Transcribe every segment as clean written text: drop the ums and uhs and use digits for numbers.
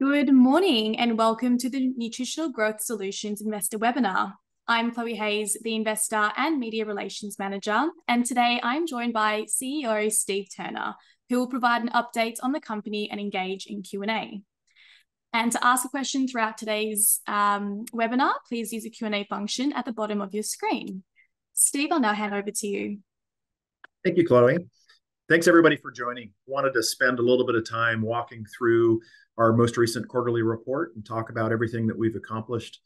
Good morning and welcome to the Nutritional Growth Solutions Investor Webinar. I'm Chloe Hayes, the Investor and Media Relations Manager, and today I'm joined by CEO Steve Turner, who will provide an update on the company and engage in Q&A. And to ask a question throughout today's webinar, please use the Q&A function at the bottom of your screen. Steve, I'll now hand over to you. Thank you, Chloe. Thanks everybody for joining. Wanted to spend a little bit of time walking through our most recent quarterly report and talk about everything that we've accomplished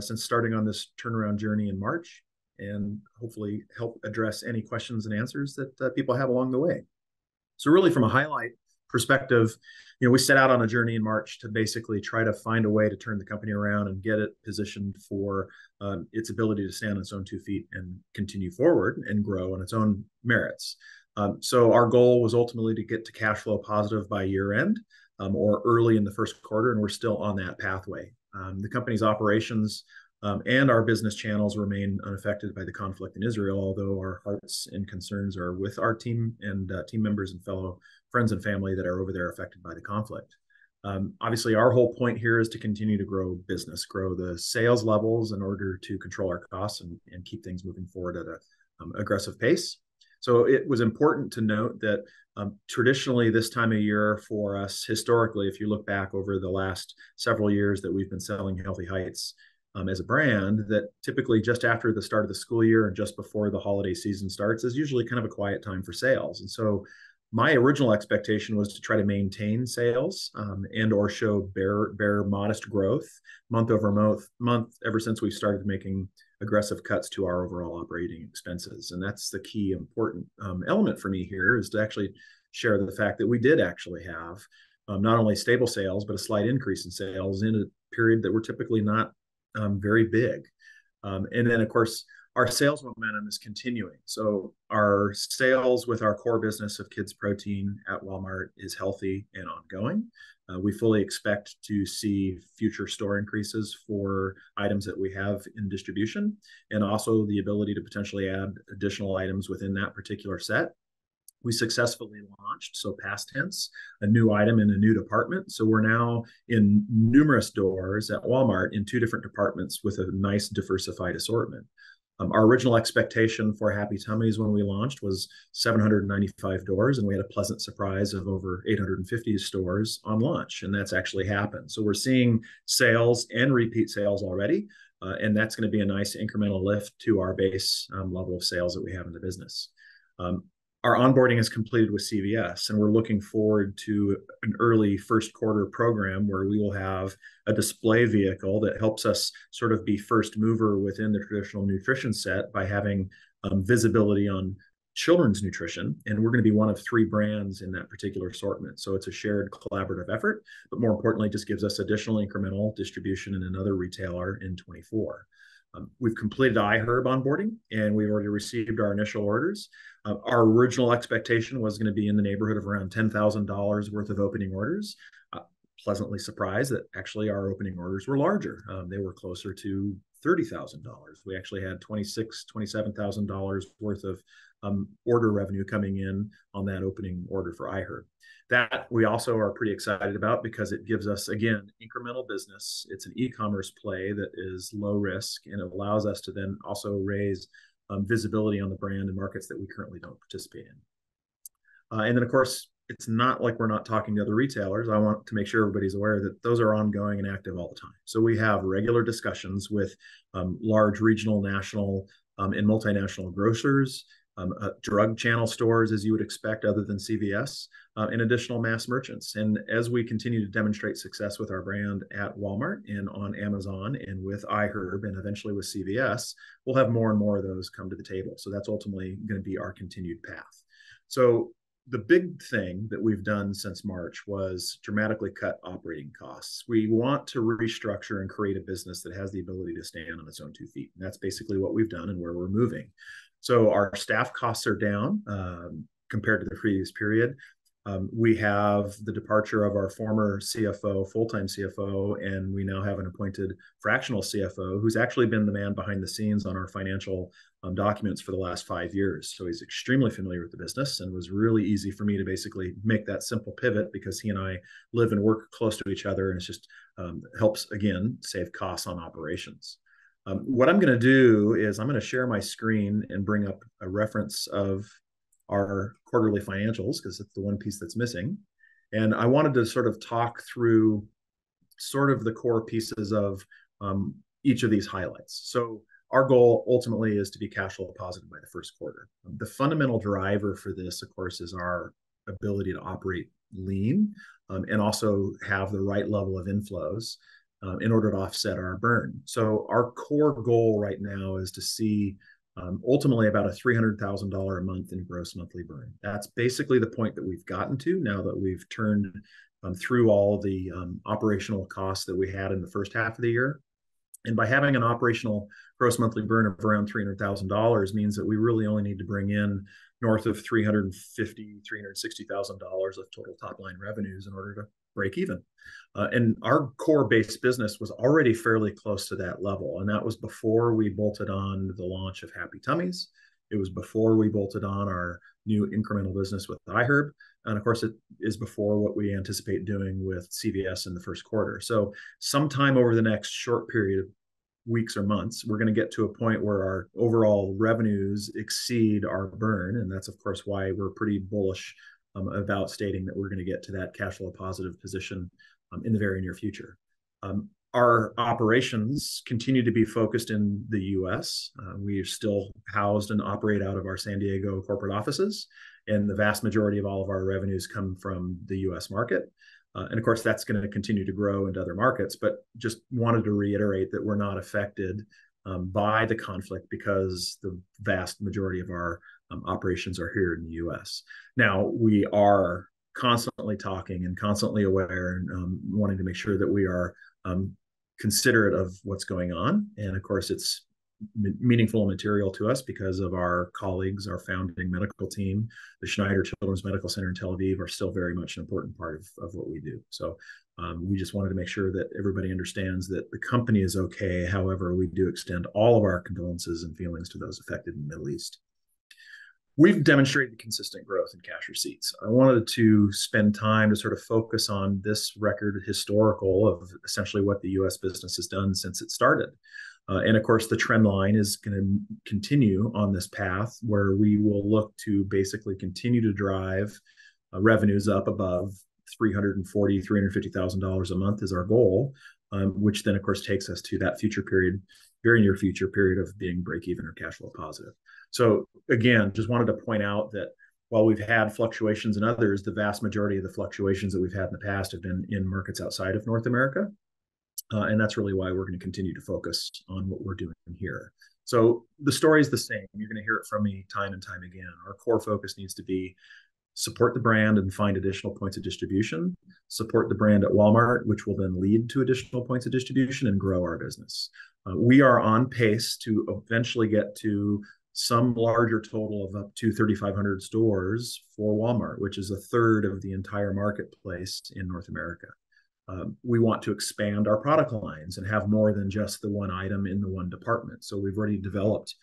since starting on this turnaround journey in March, and hopefully help address any questions and answers that people have along the way. So really from a highlight perspective, you know, we set out on a journey in March to basically try to find a way to turn the company around and get it positioned for its ability to stand on its own two feet and continue forward and grow on its own merits. So our goal was ultimately to get to cash flow positive by year end, or early in the first quarter, and we're still on that pathway. The company's operations and our business channels remain unaffected by the conflict in Israel, although our hearts and concerns are with our team and team members and fellow friends and family that are over there affected by the conflict. Obviously, our whole point here is to continue to grow business, grow the sales levels in order to control our costs and keep things moving forward at an aggressive pace. So it was important to note that traditionally this time of year for us, historically, if you look back over the last several years that we've been selling Healthy Heights as a brand, that typically just after the start of the school year and just before the holiday season starts is usually kind of a quiet time for sales. And so my original expectation was to try to maintain sales and or show bare modest growth month over month ever since we started making aggressive cuts to our overall operating expenses. And that's the key important element for me here, is to actually share the fact that we did actually have not only stable sales, but a slight increase in sales in a period that were typically not very big. And then, of course, our sales momentum is continuing. So our sales with our core business of kids protein at Walmart is healthy and ongoing. We fully expect to see future store increases for items that we have in distribution, and also the ability to potentially add additional items within that particular set. We successfully launched, so past tense, a new item in a new department. So we're now in numerous doors at Walmart in two different departments with a nice diversified assortment. Our original expectation for Happy Tummies when we launched was 795 doors, and we had a pleasant surprise of over 850 stores on launch, and that's actually happened. So we're seeing sales and repeat sales already, and that's going to be a nice incremental lift to our base level of sales that we have in the business. Our onboarding is completed with CVS, and we're looking forward to an early first quarter program where we will have a display vehicle that helps us sort of be first mover within the traditional nutrition set by having visibility on children's nutrition. And we're going to be one of three brands in that particular assortment. So it's a shared collaborative effort, but more importantly, just gives us additional incremental distribution in another retailer in 2024. We've completed iHerb onboarding, and we've already received our initial orders. Our original expectation was going to be in the neighborhood of around $10,000 worth of opening orders. Pleasantly surprised that actually our opening orders were larger. They were closer to $30,000. We actually had $26,000, $27,000 worth of order revenue coming in on that opening order for iHerb. That we also are pretty excited about because it gives us, again, incremental business. It's an e-commerce play that is low risk, and it allows us to then also raise visibility on the brand in markets that we currently don't participate in. And then, of course, it's not like we're not talking to other retailers. I want to make sure everybody's aware that those are ongoing and active all the time. So we have regular discussions with large regional, national, and multinational grocers, drug channel stores, as you would expect, other than CVS, and additional mass merchants. And as we continue to demonstrate success with our brand at Walmart and on Amazon and with iHerb and eventually with CVS, we'll have more and more of those come to the table. So that's ultimately going to be our continued path. So the big thing that we've done since March was dramatically cut operating costs. We want to restructure and create a business that has the ability to stand on its own two feet. And that's basically what we've done and where we're moving. So our staff costs are down compared to the previous period. We have the departure of our former CFO, full-time CFO, and we now have an appointed fractional CFO who's actually been the man behind the scenes on our financial documents for the last 5 years. So he's extremely familiar with the business, and it was really easy for me to basically make that simple pivot because he and I live and work close to each other, and it just helps, again, save costs on operations. What I'm going to do is I'm going to share my screen and bring up a reference of our quarterly financials, because it's the one piece that's missing. And I wanted to sort of talk through sort of the core pieces of each of these highlights. So our goal ultimately is to be cash flow positive by the first quarter. The fundamental driver for this, of course, is our ability to operate lean and also have the right level of inflows in order to offset our burn. So our core goal right now is to see ultimately about a $300,000 a month in gross monthly burn. That's basically the point that we've gotten to now that we've turned through all the operational costs that we had in the first half of the year. And by having an operational gross monthly burn of around $300,000 means that we really only need to bring in north of $350,000, $360,000 of total top line revenues in order to break even. And our core base business was already fairly close to that level. And that was before we bolted on the launch of Happy Tummies. It was before we bolted on our new incremental business with iHerb. And of course, it is before what we anticipate doing with CVS in the first quarter. So sometime over the next short period of weeks or months, we're going to get to a point where our overall revenues exceed our burn. And that's, of course, why we're pretty bullish about stating that we're going to get to that cash flow positive position in the very near future. Our operations continue to be focused in the US. We are still housed and operate out of our San Diego corporate offices, and the vast majority of all of our revenues come from the US market. And of course, that's going to continue to grow into other markets, but just wanted to reiterate that we're not affected by the conflict because the vast majority of our operations are here in the US. Now, we are constantly talking and constantly aware and wanting to make sure that we are considerate of what's going on. And of course, it's meaningful and material to us because of our colleagues, our founding medical team, the Schneider Children's Medical Center in Tel Aviv are still very much an important part of what we do. So we just wanted to make sure that everybody understands that the company is okay. However, we do extend all of our condolences and feelings to those affected in the Middle East. We've demonstrated consistent growth in cash receipts. I wanted to spend time to sort of focus on this record historical of essentially what the U.S. business has done since it started. And of course, the trend line is going to continue on this path where we will look to basically continue to drive revenues up above $340,000, $350,000 a month is our goal, which then, of course, takes us to that future period, very near future period of being break even or cash flow positive. So again, just wanted to point out that while we've had fluctuations in others, the vast majority of the fluctuations that we've had in the past have been in markets outside of North America. And that's really why we're going to continue to focus on what we're doing here. So the story is the same. You're going to hear it from me time and time again. Our core focus needs to be support the brand and find additional points of distribution, support the brand at Walmart, which will then lead to additional points of distribution and grow our business. We are on pace to eventually get to some larger total of up to 3,500 stores for Walmart, which is a third of the entire marketplace in North America. We want to expand our product lines and have more than just the one item in the one department. So we've already developed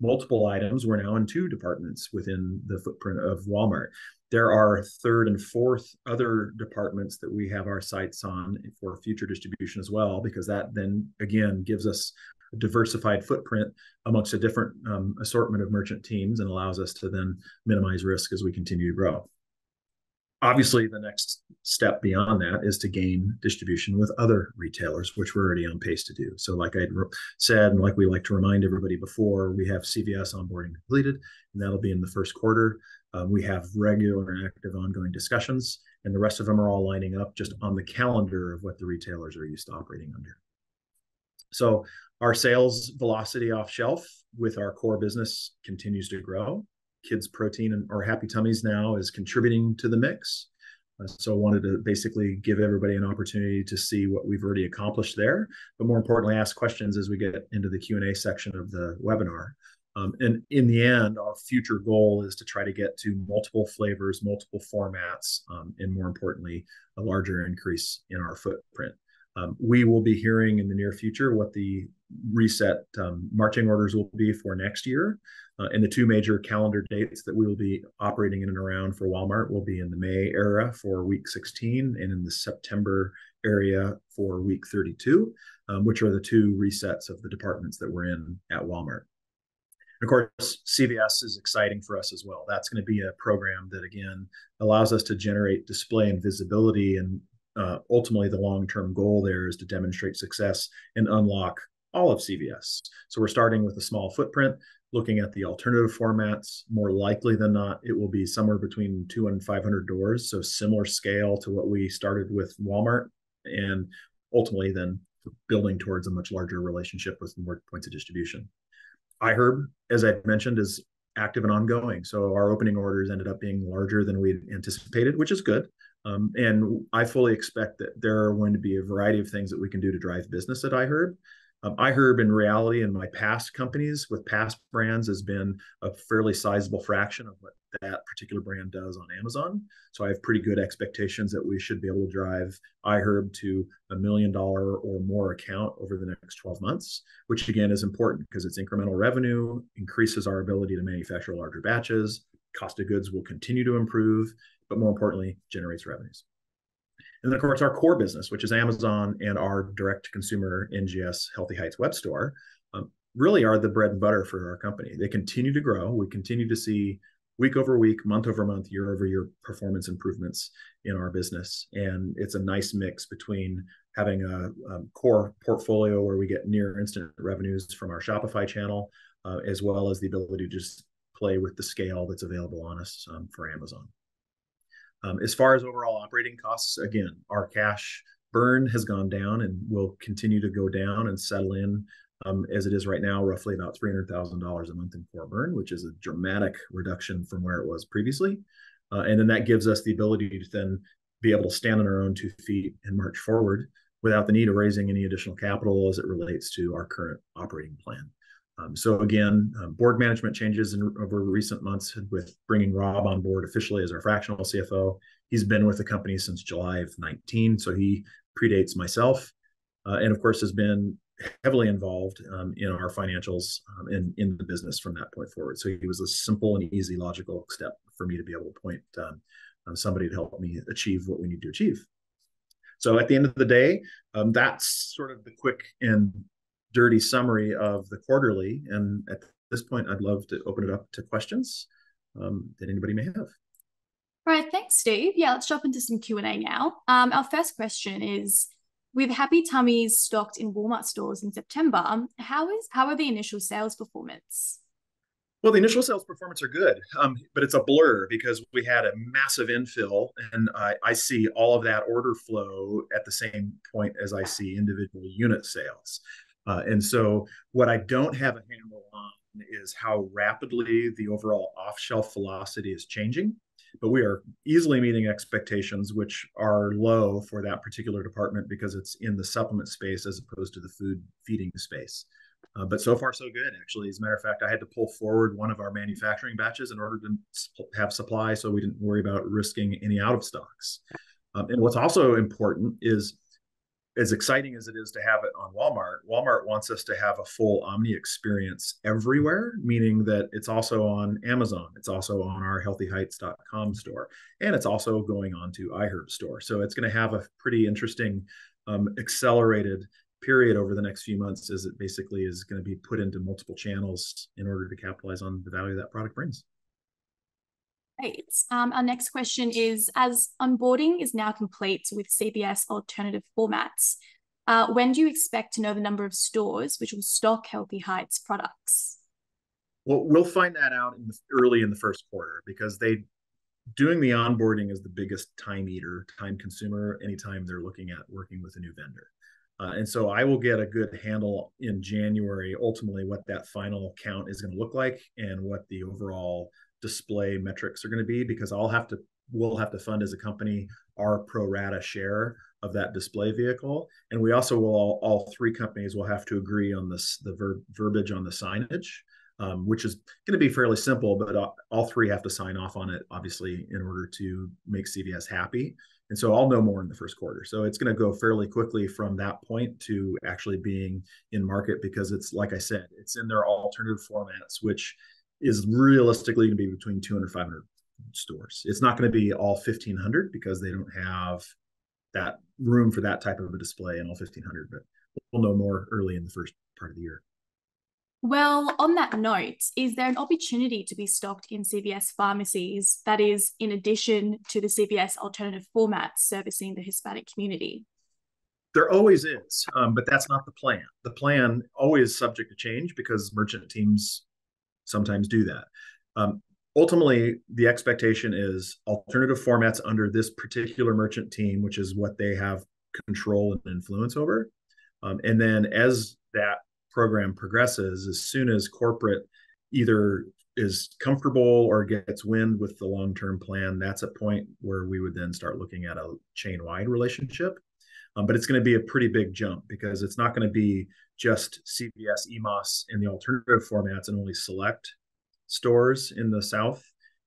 multiple items. We're now in two departments within the footprint of Walmart. There are third and fourth other departments that we have our sights on for future distribution as well, because that then, again, gives us a diversified footprint amongst a different assortment of merchant teams and allows us to then minimize risk as we continue to grow. Obviously, the next step beyond that is to gain distribution with other retailers, which we're already on pace to do. So like I said, and like we like to remind everybody before, we have CVS onboarding completed, and that'll be in the first quarter. We have regular and active ongoing discussions, and the rest of them are all lining up just on the calendar of what the retailers are used to operating under. So our sales velocity off shelf with our core business continues to grow. Kids protein and or Happy Tummies now is contributing to the mix. So I wanted to basically give everybody an opportunity to see what we've already accomplished there, but more importantly, ask questions as we get into the Q&A section of the webinar. And in the end, our future goal is to try to get to multiple flavors, multiple formats, and more importantly, a larger increase in our footprint. We will be hearing in the near future what the reset marching orders will be for next year. And the two major calendar dates that we will be operating in and around for Walmart will be in the May era for week 16 and in the September area for week 32, which are the two resets of the departments that we're in at Walmart. And of course, CVS is exciting for us as well. That's going to be a program that, again, allows us to generate display and visibility. And ultimately, the long-term goal there is to demonstrate success and unlock all of CVS. So we're starting with a small footprint, looking at the alternative formats. More likely than not, it will be somewhere between 200 and 500 doors, so similar scale to what we started with Walmart, and ultimately then building towards a much larger relationship with more points of distribution. iHerb, as I mentioned, is active and ongoing. So our opening orders ended up being larger than we anticipated, which is good. And I fully expect that there are going to be a variety of things that we can do to drive business at iHerb. iHerb in reality in my past companies with past brands has been a fairly sizable fraction of what that particular brand does on Amazon. So I have pretty good expectations that we should be able to drive iHerb to $1 million or more account over the next 12 months, which again is important because it's incremental revenue, increases our ability to manufacture larger batches, cost of goods will continue to improve, but more importantly, generates revenues. And then, of course, our core business, which is Amazon and our direct-to-consumer NGS Healthy Heights web store, really are the bread and butter for our company. They continue to grow. We continue to see week over week, month over month, year over year performance improvements in our business. And it's a nice mix between having a core portfolio where we get near instant revenues from our Shopify channel, as well as the ability to just play with the scale that's available on us for Amazon. As far as overall operating costs, again, our cash burn has gone down and will continue to go down and settle in as it is right now, roughly about $300,000 a month in core burn, which is a dramatic reduction from where it was previously. And then that gives us the ability to then be able to stand on our own two feet and march forward without the need of raising any additional capital as it relates to our current operating plan. So again, board management changes over recent months with bringing Rob on board officially as our fractional CFO. He's been with the company since July of 19, so he predates myself, and of course has been heavily involved in our financials and in the business from that point forward. So it was a simple and easy logical step for me to be able to point somebody to help me achieve what we need to achieve. So at the end of the day, that's sort of the quick and dirty summary of the quarterly. And at this point, I'd love to open it up to questions that anybody may have. All right, thanks, Steve. Yeah, let's jump into some Q&A now. Our first question is, with Happy Tummies stocked in Walmart stores in September, how are the initial sales performance? Well, the initial sales performance are good, but it's a blur because we had a massive infill, and I see all of that order flow at the same point as I see individual unit sales. And so what I don't have a handle on is how rapidly the overall off-shelf velocity is changing, but we are easily meeting expectations, which are low for that particular department because it's in the supplement space as opposed to the food feeding space. But so far, so good, actually. As a matter of fact, I had to pull forward one of our manufacturing batches in order to have supply, so we didn't worry about risking any out of stocks. And what's also important is, as exciting as it is to have it on Walmart, Walmart wants us to have a full omni experience everywhere, meaning that it's also on Amazon, it's also on our healthyheights.com store, and it's also going on to iHerb store. So it's going to have a pretty interesting accelerated period over the next few months as it basically is going to be put into multiple channels in order to capitalize on the value that product brings. Great. Our next question is, as onboarding is now complete with CVS alternative formats, when do you expect to know the number of stores which will stock Healthy Heights products? Well, we'll find that out in early in the first quarter because doing the onboarding is the biggest time eater, time consumer, anytime they're looking at working with a new vendor. And so I will get a good handle in January, ultimately what that final count is going to look like and what the overall display metrics are going to be, because we'll have to fund as a company our pro rata share of that display vehicle, and we also will all three companies will have to agree on this, the verbiage on the signage, which is going to be fairly simple, but all three have to sign off on it, obviously, in order to make CVS happy. And so I'll know more in the first quarter. So it's going to go fairly quickly from that point to actually being in market, because it's, like I said, it's in their alternative formats, which is realistically going to be between 200 and 500 stores. It's not going to be all 1,500 because they don't have that room for that type of a display in all 1,500, but we'll know more early in the first part of the year. Well, on that note, is there an opportunity to be stocked in CVS pharmacies that is in addition to the CVS alternative formats servicing the Hispanic community? There always is, but that's not the plan. The plan always subject to change because merchant teams sometimes do that. Ultimately, the expectation is alternative formats under this particular merchant team, which is what they have control and influence over. And then as that program progresses, as soon as corporate either is comfortable or gets wind with the long-term plan, that's a point where we would then start looking at a chain-wide relationship. But it's going to be a pretty big jump because it's not going to be just CVS, EMOS in the alternative formats and only select stores in the South.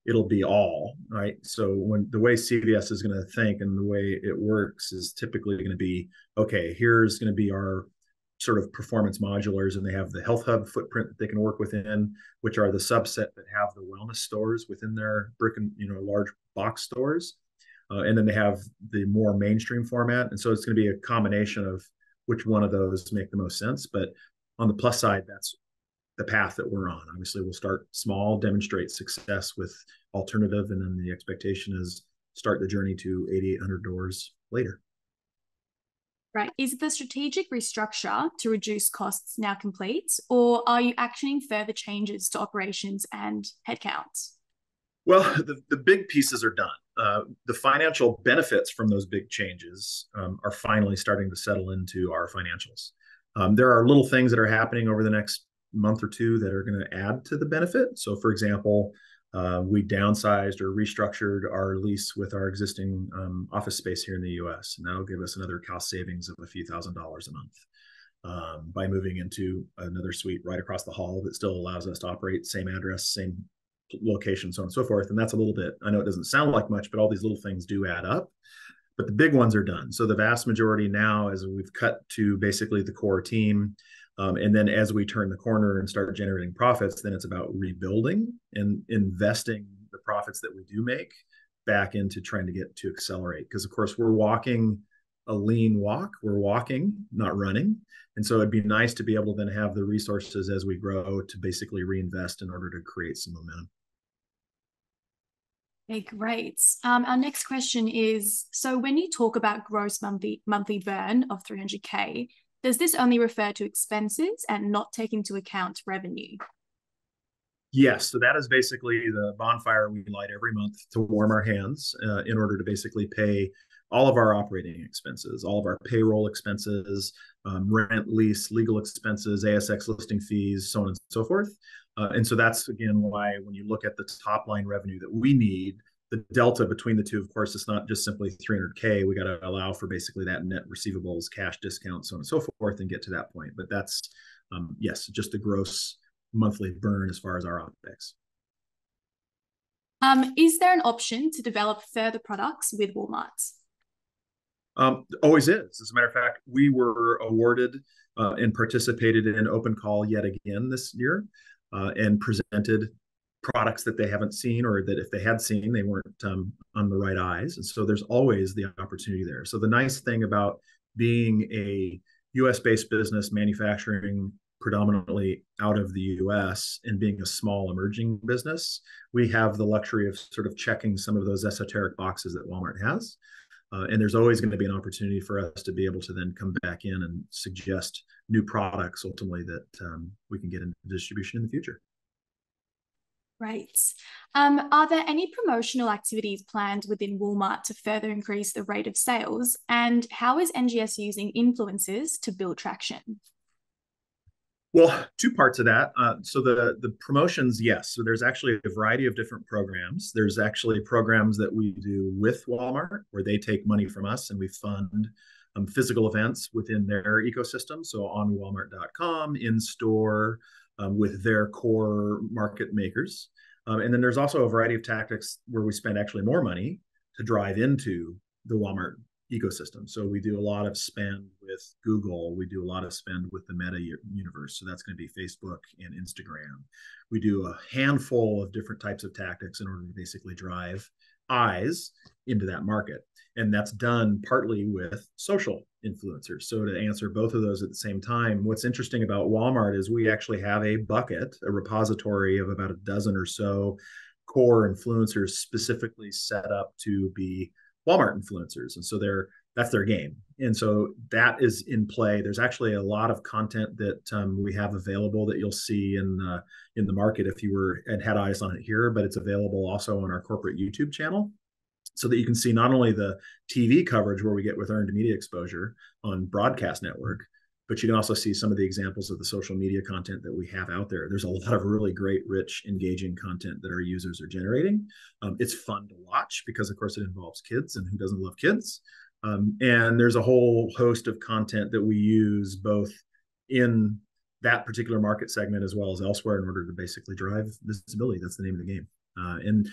It'll be all, right? So when the way CVS is going to think and the way it works is typically going to be, okay, here's going to be our sort of performance modulars, and they have the Health Hub footprint that they can work within, which are the subset that have the wellness stores within their brick and, large box stores. And then they have the more mainstream format. And so it's going to be a combination of which one of those make the most sense. But on the plus side, that's the path that we're on. Obviously, we'll start small, demonstrate success with alternative, and then the expectation is start the journey to 8,800 doors later. Right. Is the strategic restructure to reduce costs now complete, or are you actioning further changes to operations and headcount? Well, the big pieces are done. The financial benefits from those big changes are finally starting to settle into our financials. There are little things that are happening over the next month or two that are going to add to the benefit. So, for example, we downsized or restructured our lease with our existing office space here in the US. And that'll give us another cost savings of a few $1,000s a month by moving into another suite right across the hall that still allows us to operate same address, same location, so on and so forth. And that's a little bit, I know it doesn't sound like much, but all these little things do add up. But the big ones are done. So the vast majority now is we've cut to basically the core team. And then as we turn the corner and start generating profits, then it's about rebuilding and investing the profits that we do make back into trying to get to accelerate. Because, of course, we're walking a lean walk. We're walking, not running. And so it'd be nice to be able to then have the resources as we grow to basically reinvest in order to create some momentum. Okay, great. Our next question is, so when you talk about gross monthly burn of $300K, does this only refer to expenses and not take into account revenue? Yes, so that is basically the bonfire we light every month to warm our hands in order to basically pay all of our operating expenses, all of our payroll expenses, rent, lease, legal expenses, ASX listing fees, so on and so forth. And so that's, again, why when you look at the top line revenue that we need, the delta between the two, of course, it's not just simply 300K. We got to allow for basically that net receivables, cash discount, so on and so forth, and get to that point. But that's, yes, just the gross monthly burn as far as our OpEx. Is there an option to develop further products with Walmart? Always is. As a matter of fact, we were awarded and participated in an open call yet again this year and presented products that they haven't seen, or that if they had seen, they weren't on the right eyes. And so there's always the opportunity there. So the nice thing about being a US-based business manufacturing predominantly out of the US and being a small emerging business, we have the luxury of sort of checking some of those esoteric boxes that Walmart has. And there's always going to be an opportunity for us to be able to then come back in and suggest new products ultimately that we can get into distribution in the future. Great. Are there any promotional activities planned within Walmart to further increase the rate of sales? And how is NGS using influencers to build traction? Well, two parts of that. So the promotions, yes. So there's actually a variety of different programs. There's actually programs that we do with Walmart where they take money from us and we fund physical events within their ecosystem. So on Walmart.com, in store, with their core market makers. And then there's also a variety of tactics where we spend actually more money to drive into the Walmart ecosystem. So we do a lot of spend with Google. We do a lot of spend with the Meta universe. So that's going to be Facebook and Instagram. We do a handful of different types of tactics in order to basically drive eyes into that market. And that's done partly with social influencers. So to answer both of those at the same time, what's interesting about Walmart is we actually have a bucket, a repository of about a dozen or so core influencers specifically set up to be Walmart influencers. And so that's their game. And so that is in play. There's actually a lot of content that we have available that you'll see in the market if you were and had eyes on it here, but it's available also on our corporate YouTube channel, so that you can see not only the TV coverage where we get with earned media exposure on broadcast network, but you can also see some of the examples of the social media content that we have out there. There's a lot of really great, rich, engaging content that our users are generating. It's fun to watch because, of course, it involves kids, and who doesn't love kids? And there's a whole host of content that we use both in that particular market segment as well as elsewhere in order to basically drive visibility. That's the name of the game. And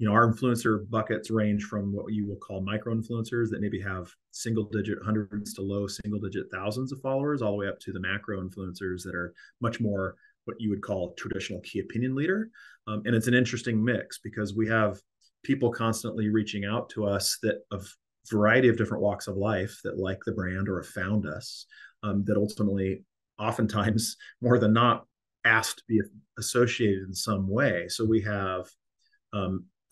you know, our influencer buckets range from what you will call micro-influencers that maybe have single-digit hundreds to low single-digit thousands of followers, all the way up to the macro-influencers that are much more what you would call traditional key opinion leader. And it's an interesting mix because we have people constantly reaching out to us that of a variety of different walks of life that like the brand or have found us, that ultimately, oftentimes, more than not, asked to be associated in some way. So we have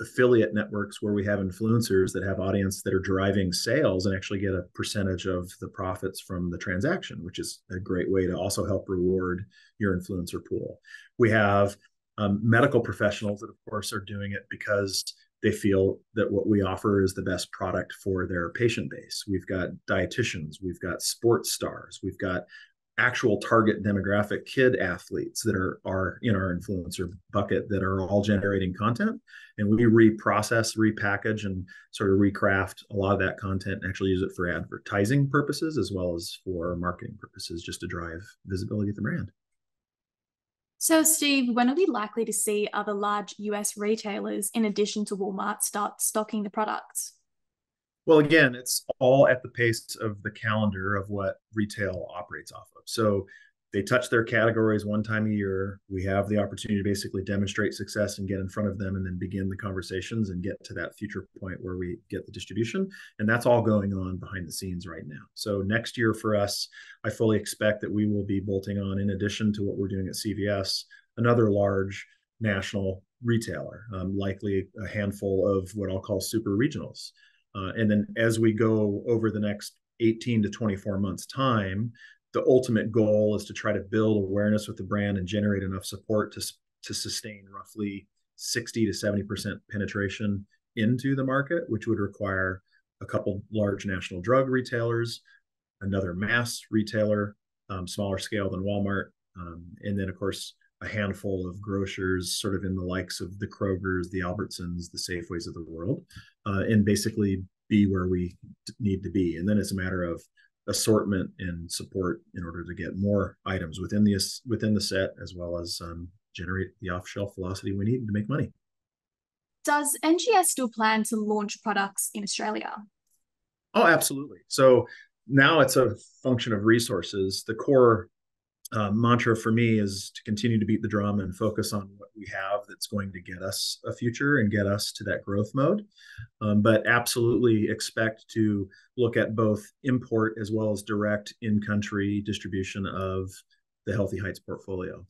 affiliate networks where we have influencers that have audience that are driving sales and actually get a percentage of the profits from the transaction, which is a great way to also help reward your influencer pool. We have medical professionals that, of course, are doing it because they feel that what we offer is the best product for their patient base. We've got dietitians, we've got sports stars, we've got actual target demographic kid athletes that are in our influencer bucket that are all generating content. And we reprocess, repackage, and sort of recraft a lot of that content and actually use it for advertising purposes as well as for marketing purposes, just to drive visibility of the brand. So Steve, when are we likely to see other large US retailers in addition to Walmart start stocking the products? Well, again, it's all at the pace of the calendar of what retail operates off of. So they touch their categories one time a year. We have the opportunity to basically demonstrate success and get in front of them and then begin the conversations and get to that future point where we get the distribution. And that's all going on behind the scenes right now. So next year for us, I fully expect that we will be bolting on, in addition to what we're doing at CVS, another large national retailer, likely a handful of what I'll call super regionals. And then as we go over the next 18 to 24 months time, the ultimate goal is to try to build awareness with the brand and generate enough support to sustain roughly 60 to 70% penetration into the market, which would require a couple large national drug retailers, another mass retailer, smaller scale than Walmart, and then, of course, a handful of grocers sort of in the likes of the Krogers, the Albertsons, the Safeways of the world, and basically be where we need to be. And then it's a matter of assortment and support in order to get more items within the set, as well as generate the off-shelf velocity we need to make money. Does NGS still plan to launch products in Australia? Oh, absolutely. So now it's a function of resources. The core mantra for me is to continue to beat the drum and focus on what we have that's going to get us a future and get us to that growth mode. But absolutely expect to look at both import as well as direct in-country distribution of the Healthy Heights portfolio.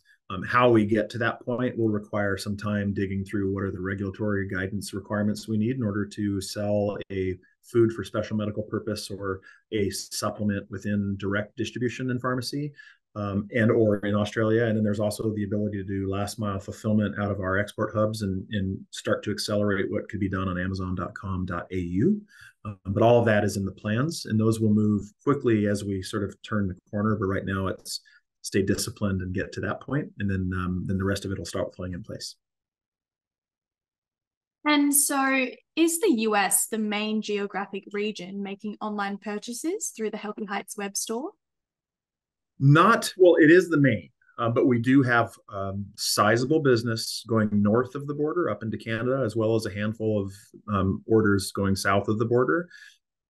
How we get to that point will require some time digging through what are the regulatory guidance requirements we need in order to sell a food for special medical purpose or a supplement within direct distribution in pharmacy. And or in Australia. And then there's also the ability to do last mile fulfillment out of our export hubs and start to accelerate what could be done on amazon.com.au. But all of that is in the plans, and those will move quickly as we sort of turn the corner. But right now it's stay disciplined and get to that point, and then the rest of it will start falling in place. And so is the US the main geographic region making online purchases through the Healthy Heights web store? Not, well, it is the main. But we do have sizable business going north of the border up into Canada, as well as a handful of orders going south of the border.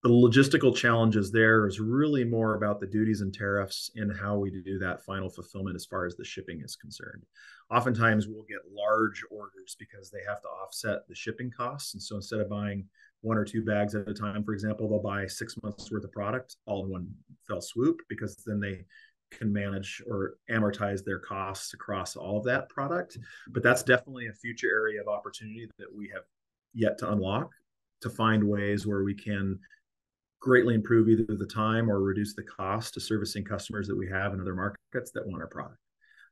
The logistical challenges there is really more about the duties and tariffs and how we do that final fulfillment as far as the shipping is concerned. Oftentimes we'll get large orders because they have to offset the shipping costs. And so instead of buying one or two bags at a time, for example, they'll buy 6 months worth of product all in one fell swoop, because then they can manage or amortize their costs across all of that product. But that's definitely a future area of opportunity that we have yet to unlock, to find ways where we can greatly improve either the time or reduce the cost to servicing customers that we have in other markets that want our product.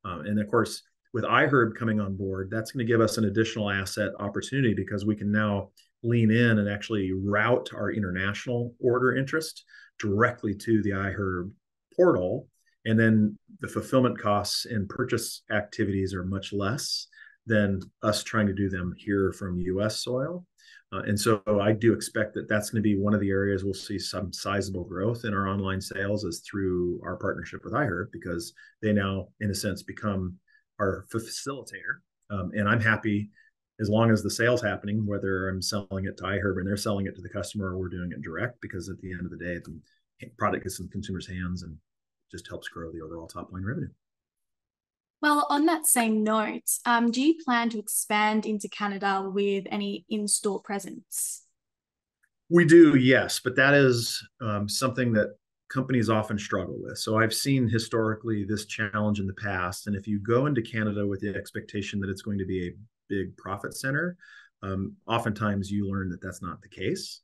And of course, with iHerb coming on board, that's going to give us an additional asset opportunity, because we can now lean in and actually route our international order interest directly to the iHerb portal. And then the fulfillment costs and purchase activities are much less than us trying to do them here from U.S. soil. And so I do expect that that's going to be one of the areas we'll see some sizable growth in our online sales, is through our partnership with iHerb, because they now, in a sense, become our facilitator. And I'm happy as long as the sale's happening, whether I'm selling it to iHerb and they're selling it to the customer, or we're doing it direct, because at the end of the day, the product gets in the consumer's hands and just helps grow the overall top line revenue. Well, on that same note, do you plan to expand into Canada with any in-store presence? We do, yes, but that is something that companies often struggle with. So I've seen historically this challenge in the past, and if you go into Canada with the expectation that it's going to be a big profit center, oftentimes you learn that that's not the case.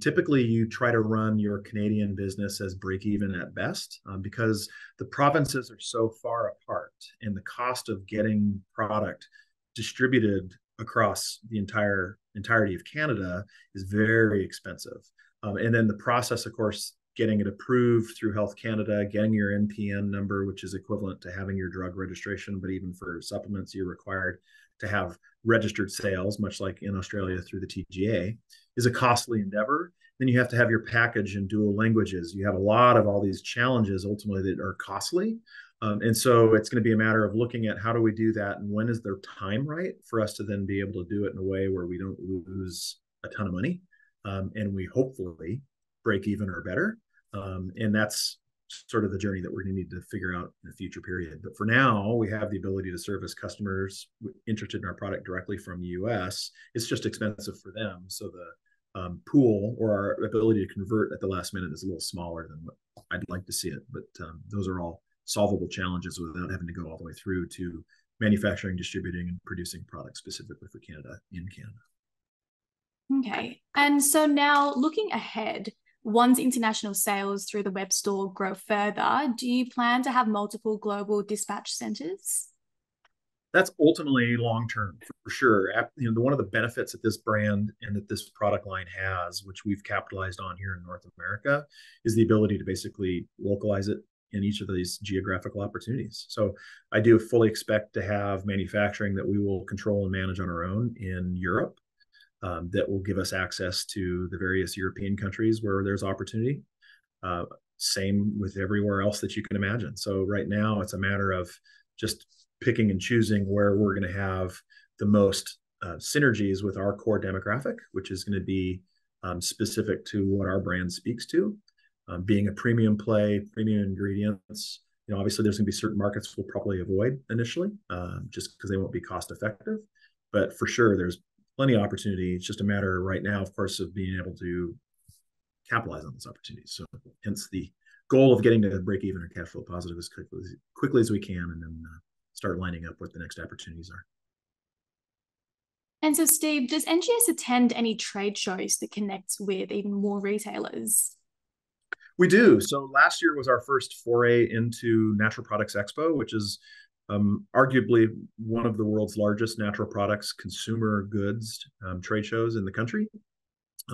Typically, you try to run your Canadian business as break-even at best, because the provinces are so far apart, and the cost of getting product distributed across the entirety of Canada is very expensive. And then the process, of course, getting it approved through Health Canada, getting your NPN number, which is equivalent to having your drug registration, but even for supplements, you're required to have registered sales, much like in Australia through the TGA, is a costly endeavor. Then you have to have your package in dual languages. You have a lot of all these challenges ultimately that are costly. And so it's going to be a matter of looking at how do we do that and when is their time right for us to then be able to do it in a way where we don't lose a ton of money, and we hopefully break even or better. And that's sort of the journey that we're going to need to figure out in a future period. But for now, we have the ability to service customers interested in our product directly from the US. It's just expensive for them. So the pool or our ability to convert at the last minute is a little smaller than what I'd like to see it. But those are all solvable challenges without having to go all the way through to manufacturing, distributing, and producing products specifically for Canada in Canada. Okay. And so now looking ahead, once international sales through the web store grow further, do you plan to have multiple global dispatch centers? That's ultimately long-term, for sure. You know, one of the benefits that this brand and that this product line has, which we've capitalized on here in North America, is the ability to basically localize it in each of these geographical opportunities. So I do fully expect to have manufacturing that we will control and manage on our own in Europe. That will give us access to the various European countries where there's opportunity. Same with everywhere else that you can imagine. So right now it's a matter of just picking and choosing where we're going to have the most synergies with our core demographic, which is going to be specific to what our brand speaks to, being a premium play, premium ingredients. You know, obviously there's going to be certain markets we'll probably avoid initially, just because they won't be cost effective. But for sure, there's plenty of opportunity. It's just a matter right now, of course, of being able to capitalize on those opportunities. So hence the goal of getting to break even or cash flow positive as quickly as we can, and then start lining up what the next opportunities are. And so, Steve, does NGS attend any trade shows that connects with even more retailers? We do. So last year was our first foray into Natural Products Expo, which is arguably one of the world's largest natural products consumer goods trade shows in the country.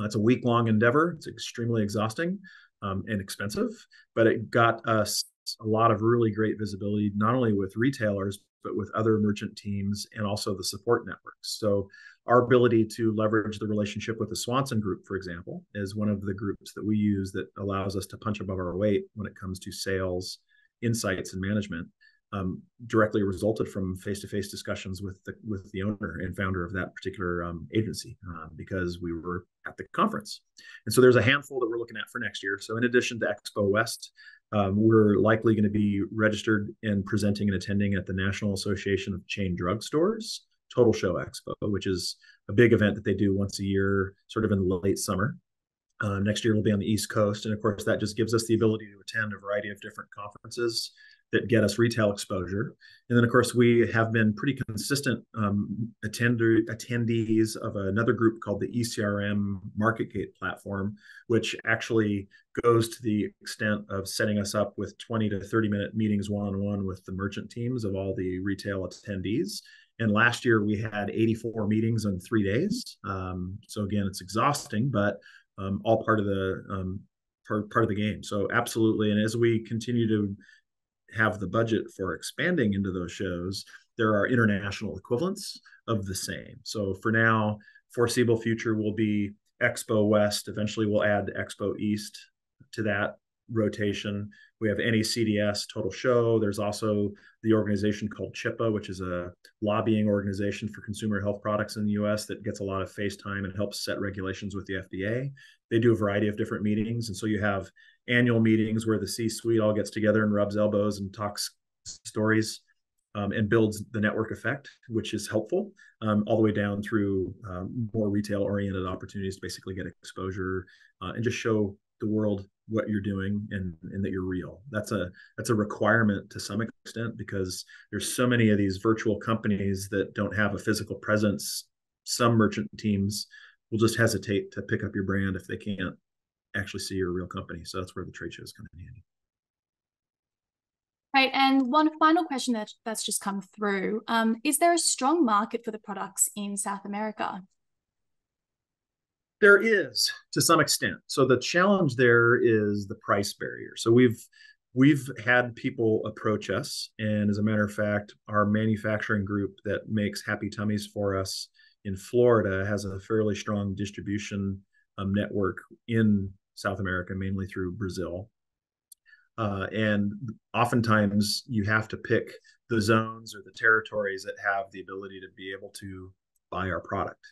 It's a week-long endeavor. It's extremely exhausting and expensive, but it got us a lot of really great visibility, not only with retailers, but with other merchant teams and also the support networks. So our ability to leverage the relationship with the Swanson Group, for example, is one of the groups that we use that allows us to punch above our weight when it comes to sales, insights, and management. directly resulted from face-to-face discussions with the owner and founder of that particular agency because we were at the conference. And so there's a handful that we're looking at for next year. So in addition to Expo West, we're likely going to be registered and presenting and attending at the National Association of Chain Drug Stores Total Show Expo, which is a big event that they do once a year, sort of in the late summer. Next year, we'll be on the East Coast. And of course, that just gives us the ability to attend a variety of different conferences that get us retail exposure. And then, of course, we have been pretty consistent attendees of another group called the ECRM MarketGate platform, which actually goes to the extent of setting us up with 20 to 30-minute meetings one-on-one with the merchant teams of all the retail attendees. And last year, we had 84 meetings in 3 days. So again, it's exhausting, but all part of the part of the game. So absolutely. And as we continue to have the budget for expanding into those shows, there are international equivalents of the same. So for now, foreseeable future will be Expo West. Eventually, we'll add Expo East to that rotation. We have NACDS Total Show. There's also the organization called CHIPA, which is a lobbying organization for consumer health products in the US that gets a lot of face time and helps set regulations with the FDA. They do a variety of different meetings. And so you have annual meetings where the C-suite all gets together and rubs elbows and talks stories and builds the network effect, which is helpful, all the way down through more retail-oriented opportunities to basically get exposure and just show the world what you're doing and that you're real. That's a requirement to some extent because there's so many of these virtual companies that don't have a physical presence. Some merchant teams will just hesitate to pick up your brand if they can't actually see your real company. So that's where the trade shows come in handy. Right, and one final question that's just come through. Is there a strong market for the products in South America? There is, to some extent. So the challenge there is the price barrier. So we've had people approach us. And as a matter of fact, our manufacturing group that makes Happy Tummies for us in Florida has a fairly strong distribution network in South America, mainly through Brazil. And oftentimes you have to pick the zones or the territories that have the ability to be able to buy our product.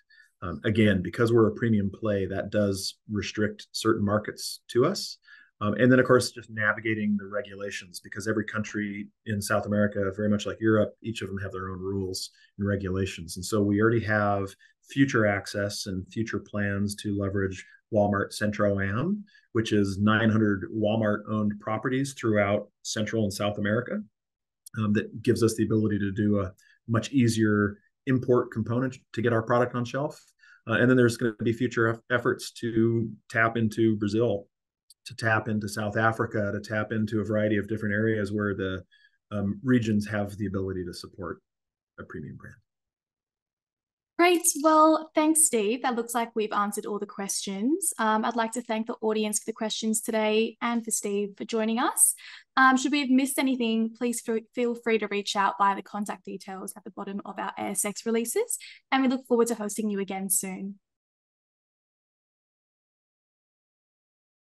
Again, because we're a premium play, that does restrict certain markets to us. And then, of course, just navigating the regulations, because every country in South America, very much like Europe, each of them have their own rules and regulations. And so we already have future access and future plans to leverage Walmart Centro Am, which is 900 Walmart-owned properties throughout Central and South America. That gives us the ability to do a much easier import component to get our product on shelf. And then there's going to be future efforts to tap into Brazil, to tap into South Africa, to tap into a variety of different areas where the regions have the ability to support a premium brand. Great. Well, thanks, Steve. That looks like we've answered all the questions. I'd like to thank the audience for the questions today and for Steve for joining us. Should we have missed anything, please feel free to reach out via the contact details at the bottom of our ASX releases, and we look forward to hosting you again soon.